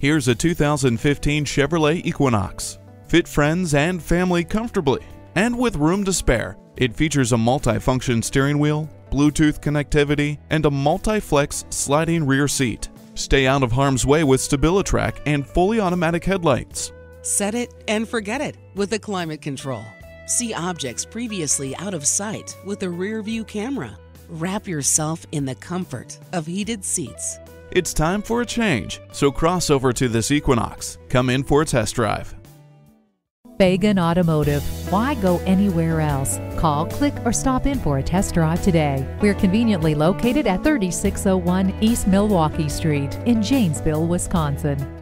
Here's a 2015 Chevrolet Equinox. Fit friends and family comfortably, and with room to spare. It features a multi-function steering wheel, Bluetooth connectivity, and a multi-flex sliding rear seat. Stay out of harm's way with Stabilitrack and fully automatic headlights. Set it and forget it with the climate control. See objects previously out of sight with the rear view camera. Wrap yourself in the comfort of heated seats. It's time for a change, so cross over to this Equinox. Come in for a test drive. Fagan Automotive. Why go anywhere else? Call, click, or stop in for a test drive today. We're conveniently located at 3601 East Milwaukee Street in Janesville, Wisconsin.